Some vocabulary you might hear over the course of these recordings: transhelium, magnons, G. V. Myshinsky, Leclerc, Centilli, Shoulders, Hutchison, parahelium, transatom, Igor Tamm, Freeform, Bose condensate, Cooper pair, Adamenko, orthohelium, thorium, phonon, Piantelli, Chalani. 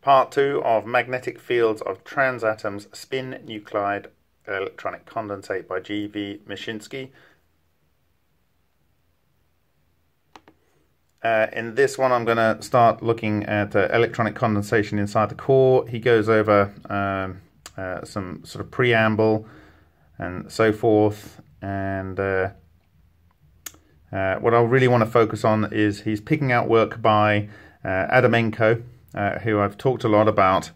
Part 2 of Magnetic Fields of Transatoms, Spin Nuclide Electronic Condensate by G. V. Myshinsky. In this one I'm going to start looking at electronic condensation inside the core. He goes over some sort of preamble and so forth, and what I really want to focus on is he's picking out work by Adamenko, who I've talked a lot about,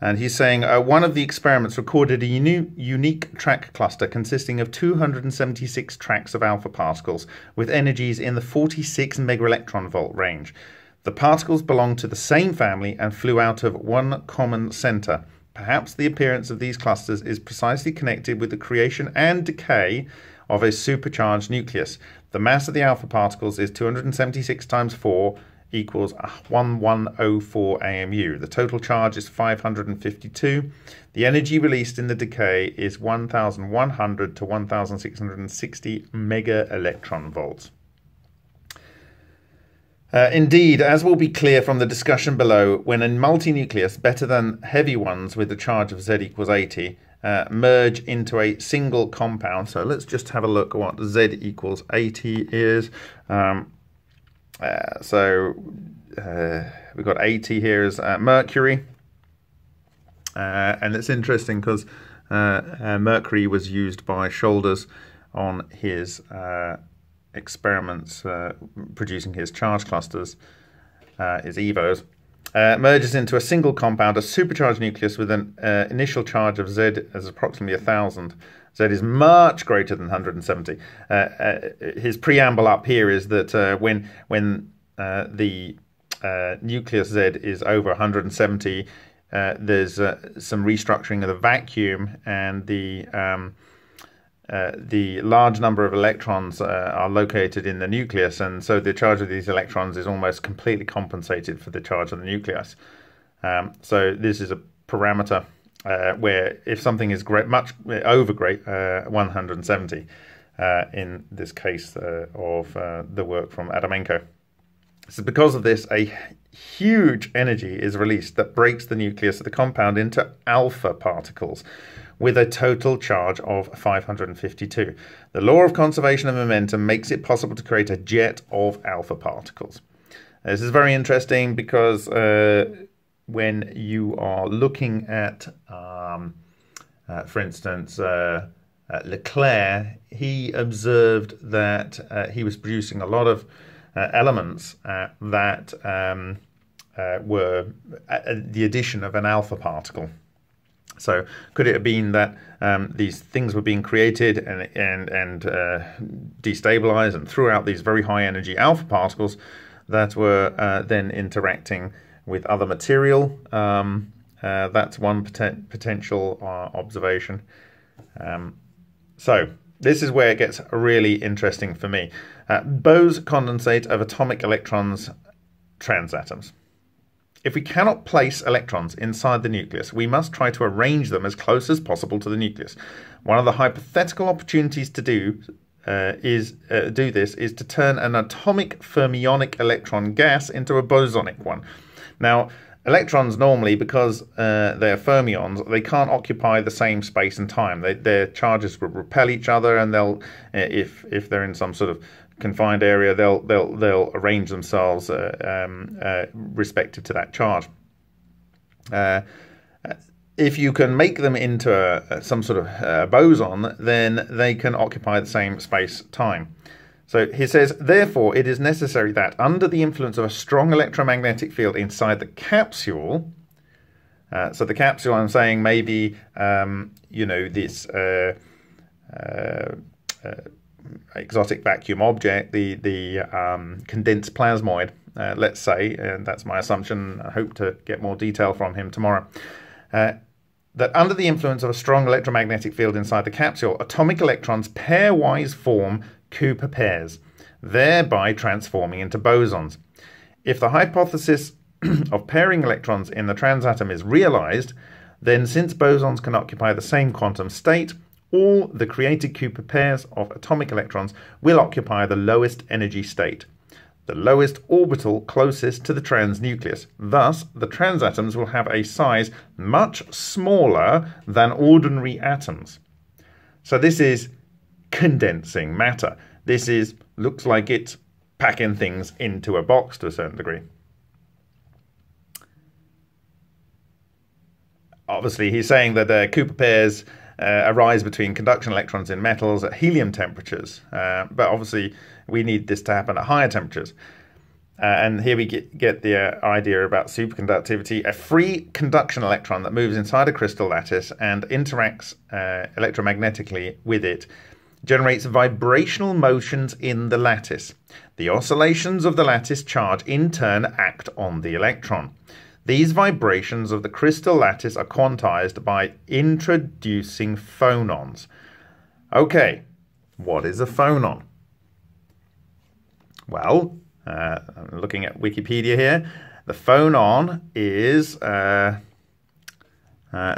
and he's saying one of the experiments recorded a unique track cluster consisting of 276 tracks of alpha particles with energies in the 46 megaelectron volt range. The particles belonged to the same family and flew out of one common center. Perhaps the appearance of these clusters is precisely connected with the creation and decay of a supercharged nucleus. The mass of the alpha particles is 276 times 4 equals 1104 AMU. The total charge is 552. The energy released in the decay is 1100 to 1660 mega electron volts. Indeed, as will be clear from the discussion below, when a multinucleus, better than heavy ones with a charge of Z equals 80, merge into a single compound. So let's just have a look at what Z equals 80 is. We've got 80 here is mercury, and it's interesting because mercury was used by Shoulders on his experiments producing his charge clusters, his EVOs. Merges into a single compound, a supercharged nucleus with an initial charge of Z as approximately 1000. Z is much greater than 170. His preamble up here is that when the nucleus Z is over 170, there's some restructuring of the vacuum, and the large number of electrons are located in the nucleus, and so the charge of these electrons is almost completely compensated for the charge of the nucleus. So this is a parameter where if something is much over 170, in this case of the work from Adamenko. So because of this, a huge energy is released that breaks the nucleus of the compound into alpha particles with a total charge of 552. The law of conservation of momentum makes it possible to create a jet of alpha particles. This is very interesting because when you are looking at, for instance, Leclerc, he observed that he was producing a lot of elements that were the addition of an alpha particle. So could it have been that these things were being created and destabilized and threw out these very high energy alpha particles that were then interacting with other material? That's one potential observation. So this is where it gets really interesting for me. Bose condensate of atomic electrons, transatoms. If we cannot place electrons inside the nucleus, we must try to arrange them as close as possible to the nucleus. One of the hypothetical opportunities to do this is to turn an atomic fermionic electron gas into a bosonic one. Now, electrons normally, because they're fermions, they can't occupy the same space and time. Their charges will repel each other, and they'll, if they're in some sort of confined area, they'll arrange themselves respective to that charge. If you can make them into some sort of boson, then they can occupy the same space-time. So he says, therefore, it is necessary that under the influence of a strong electromagnetic field inside the capsule, so the capsule, I'm saying maybe, you know, this exotic vacuum object, the condensed plasmoid, let's say, and that's my assumption. I hope to get more detail from him tomorrow. That under the influence of a strong electromagnetic field inside the capsule, atomic electrons pairwise form Cooper pairs, thereby transforming into bosons. If the hypothesis of pairing electrons in the transatom is realized, then since bosons can occupy the same quantum state, all the created Cooper pairs of atomic electrons will occupy the lowest energy state. the lowest orbital closest to the trans nucleus. Thus, the trans atoms will have a size much smaller than ordinary atoms. So this is condensing matter. This is, looks like it's packing things into a box to a certain degree. Obviously, he's saying that Cooper pairs arise between conduction electrons in metals at helium temperatures. But obviously, we need this to happen at higher temperatures. And here we get the idea about superconductivity. A free conduction electron that moves inside a crystal lattice and interacts electromagnetically with it generates vibrational motions in the lattice. The oscillations of the lattice charge in turn act on the electron. These vibrations of the crystal lattice are quantized by introducing phonons. Okay, what is a phonon? Well, I'm looking at Wikipedia here. The phonon is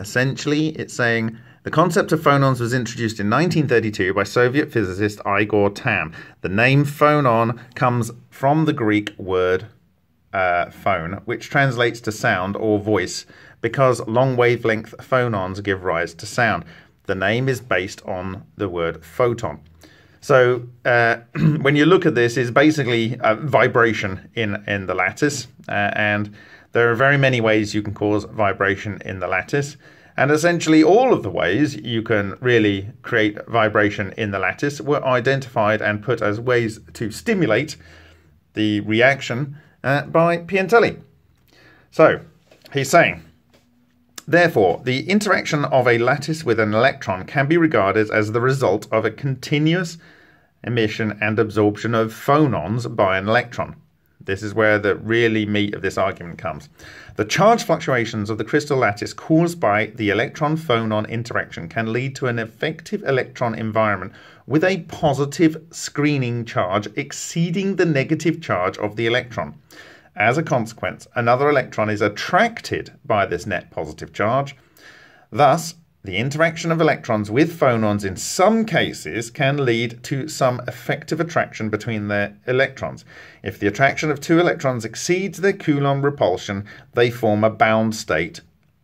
essentially, it's saying, the concept of phonons was introduced in 1932 by Soviet physicist Igor Tamm. The name phonon comes from the Greek word phone, which translates to sound or voice, because long wavelength phonons give rise to sound. The name is based on the word photon. So when you look at this, it's basically a vibration in the lattice, and there are very many ways you can cause vibration in the lattice, and essentially all of the ways you can really create vibration in the lattice were identified and put as ways to stimulate the reaction by Piantelli. So he's saying, therefore, the interaction of a lattice with an electron can be regarded as the result of a continuous emission and absorption of phonons by an electron. This is where the really meat of this argument comes. The charge fluctuations of the crystal lattice caused by the electron-phonon interaction can lead to an effective electron environment with a positive screening charge exceeding the negative charge of the electron. As a consequence, another electron is attracted by this net positive charge. Thus, the interaction of electrons with phonons in some cases can lead to some effective attraction between their electrons. If the attraction of two electrons exceeds their Coulomb repulsion, they form a bound state,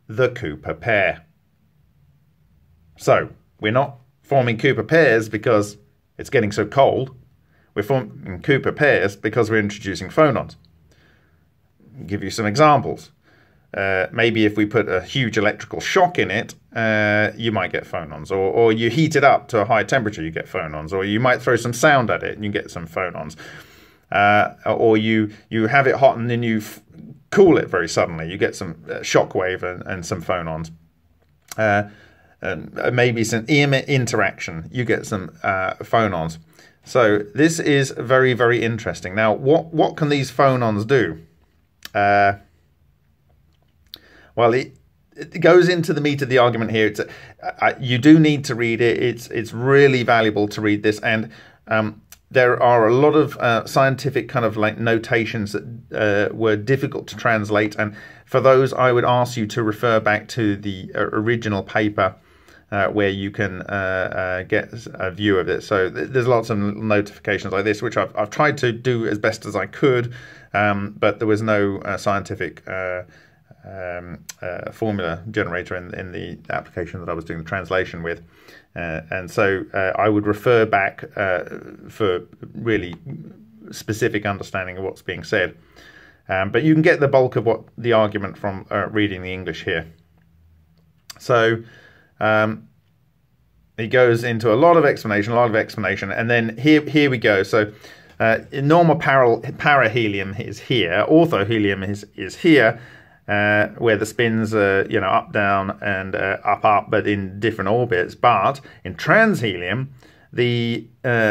the Cooper pair. So, we're not forming Cooper pairs because it's getting so cold. We're forming Cooper pairs because we're introducing phonons. I'll give you some examples. Maybe if we put a huge electrical shock in it, you might get phonons, or you heat it up to a high temperature, you get phonons, or you might throw some sound at it and you get some phonons, or you have it hot and then you cool it very suddenly, you get some shock wave and some phonons, and maybe some EM interaction, you get some phonons. So this is very, very interesting. Now, what can these phonons do? Well, it goes into the meat of the argument here. It's you do need to read it. It's really valuable to read this, and there are a lot of scientific kind of like notations that were difficult to translate. And for those, I would ask you to refer back to the original paper where you can get a view of it. So there's lots of notifications like this, which I've tried to do as best as I could, but there was no scientific formula generator in the application that I was doing the translation with, and so I would refer back for really specific understanding of what's being said, but you can get the bulk of what the argument from reading the English here. So it goes into a lot of explanation, and then here we go. So normal parahelium is here, orthohelium is here, where the spins are, you know, up, down, and up, but in different orbits. But in transhelium, the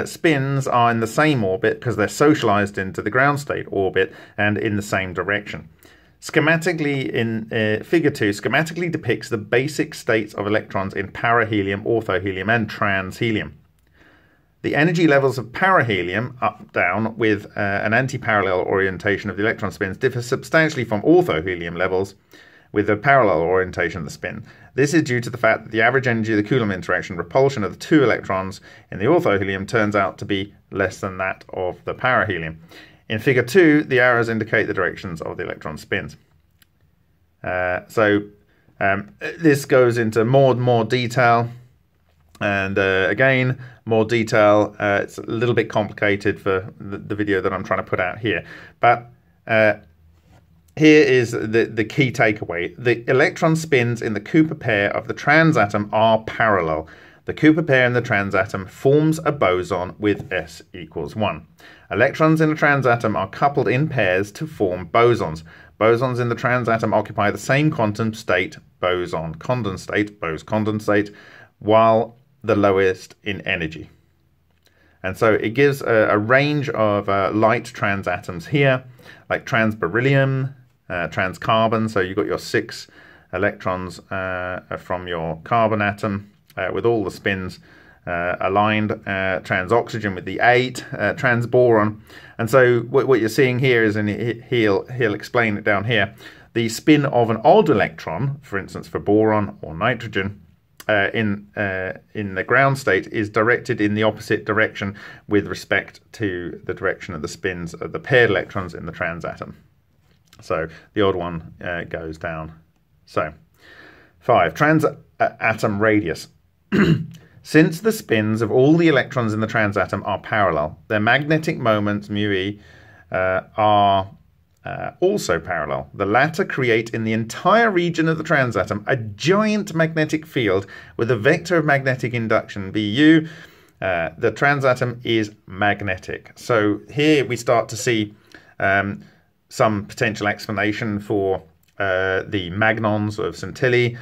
spins are in the same orbit because they're socialized into the ground state orbit and in the same direction. Schematically, in figure 2, schematically depicts the basic states of electrons in parahelium, orthohelium, and transhelium. The energy levels of parahelium, up, down, with an anti-parallel orientation of the electron spins differ substantially from orthohelium levels with a parallel orientation of the spin. This is due to the fact that the average energy of the Coulomb interaction repulsion of the two electrons in the orthohelium turns out to be less than that of the parahelium. In figure 2, the arrows indicate the directions of the electron spins. This goes into more detail, and again, more detail. It's a little bit complicated for the video that I'm trying to put out here, but here is the key takeaway. The electron spins in the Cooper pair of the trans atom are parallel. The Cooper pair in the trans atom forms a boson with S equals 1. Electrons in the trans atom are coupled in pairs to form bosons. Bosons in the trans atom occupy the same quantum state, boson condensate, Bose condensate, while the lowest in energy. And so it gives a range of light trans atoms here, like trans beryllium, trans carbon. So you've got your 6 electrons from your carbon atom with all the spins aligned, trans oxygen with the 8, trans boron. And so what you're seeing here is, and he'll explain it down here, the spin of an odd electron, for instance for boron or nitrogen, in the ground state is directed in the opposite direction with respect to the direction of the spins of the paired electrons in the trans atom. So the odd one goes down. So 5, trans atom radius. Since the spins of all the electrons in the trans atom are parallel, their magnetic moments, mu e, are also parallel. The latter create in the entire region of the trans atom a giant magnetic field with a vector of magnetic induction, BU. The trans atom is magnetic. So here we start to see some potential explanation for the magnons of Centilli.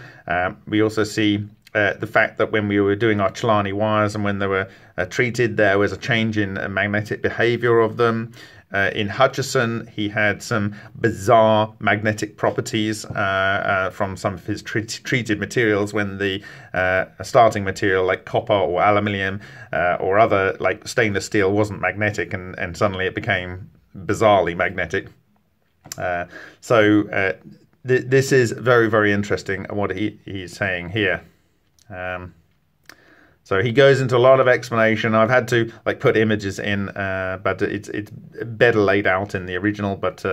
We also see the fact that when we were doing our Chalani wires and when they were treated, there was a change in magnetic behavior of them. In Hutchison, he had some bizarre magnetic properties from some of his treated materials when the starting material like copper or aluminium or other like stainless steel wasn't magnetic, and suddenly it became bizarrely magnetic. This is very, very interesting what he's saying here. So he goes into a lot of explanation. I've had to like put images in, but it's better laid out in the original. But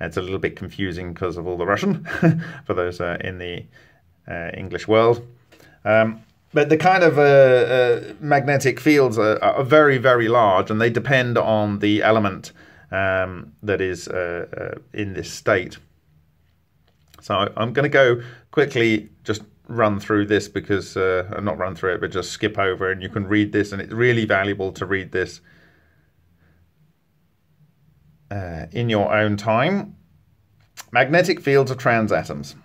it's a little bit confusing because of all the Russian for those in the English world. But the kind of magnetic fields are very, very large, and they depend on the element that is in this state. So I'm going to go quickly just run through this because not run through it, but just skip over, and you can read this, and it's really valuable to read this in your own time. Magnetic fields of trans atoms.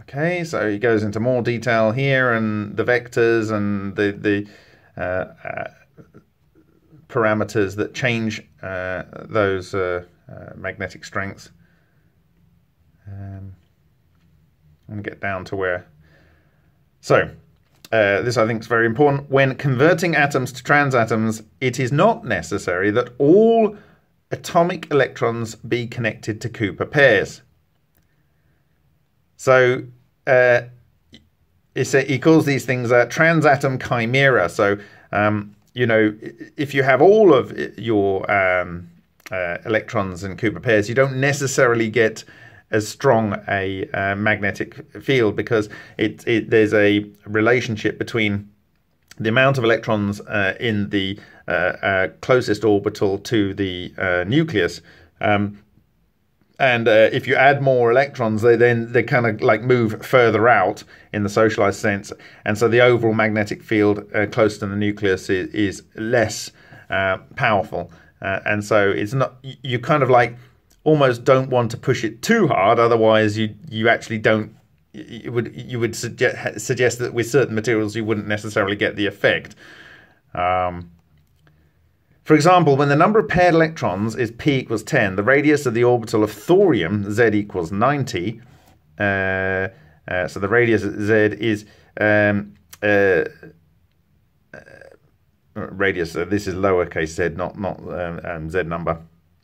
Okay, so he goes into more detail here, and the vectors and the parameters that change those magnetic strengths. And get down to where. So this I think is very important. When converting atoms to trans atoms, it is not necessary that all atomic electrons be connected to Cooper pairs. So he calls these things a trans atom chimera. So you know, if you have all of your electrons in Cooper pairs, you don't necessarily get as strong a magnetic field, because there's a relationship between the amount of electrons in the closest orbital to the nucleus, and if you add more electrons, they kind of like move further out in the socialized sense, and so the overall magnetic field close to the nucleus is less powerful, and so it's not, you kind of like almost don't want to push it too hard, otherwise you actually don't, you would suggest that with certain materials you wouldn't necessarily get the effect. For example, when the number of paired electrons is p equals 10, the radius of the orbital of thorium z equals 90. So the radius of z is radius. This is lowercase z, not z number.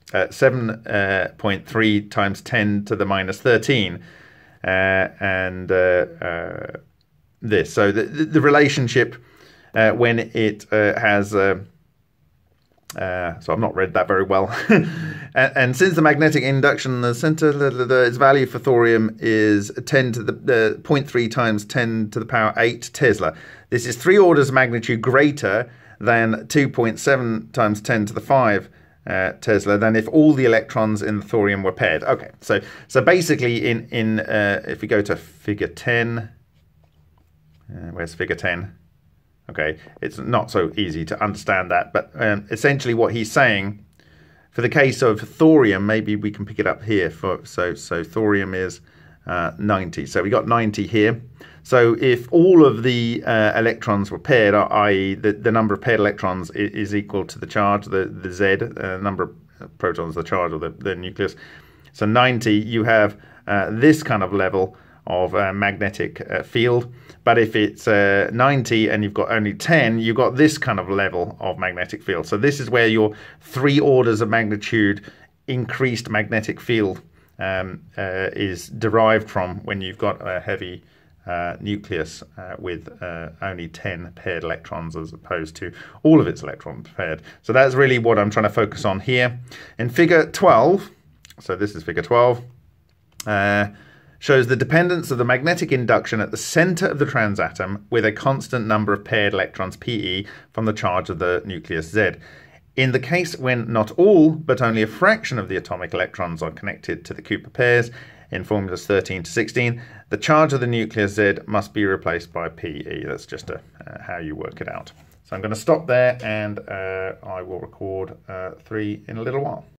7.3 times 10 to the minus 13, this. So the relationship when it has So I've not read that very well. And since the magnetic induction in the center, its value for thorium is 0.3 times 10 to the power 8 Tesla. This is 3 orders of magnitude greater than 2.7 times 10 to the 5 Tesla than if all the electrons in the thorium were paired. Okay, so basically in if we go to figure 10, where's figure 10? Okay, it's not so easy to understand that, but essentially what he's saying for the case of thorium, maybe we can pick it up here. So thorium is 90. So we got 90 here. So if all of the electrons were paired, i.e. the number of paired electrons is equal to the charge, the Z, number of protons, the charge, or the nucleus. So 90, you have this kind of level of magnetic field. But if it's 90 and you've got only 10, you've got this kind of level of magnetic field. So this is where your 3 orders of magnitude increased magnetic field is derived from when you've got a heavy nucleus with only 10 paired electrons as opposed to all of its electrons paired. So that's really what I'm trying to focus on here. In figure 12, so this is figure 12, shows the dependence of the magnetic induction at the center of the transatom with a constant number of paired electrons, PE, from the charge of the nucleus Z. In the case when not all, but only a fraction of the atomic electrons are connected to the Cooper pairs, in formulas 13 to 16, the charge of the nucleus Z must be replaced by PE. That's just how you work it out. So I'm going to stop there, and I will record 3 in a little while.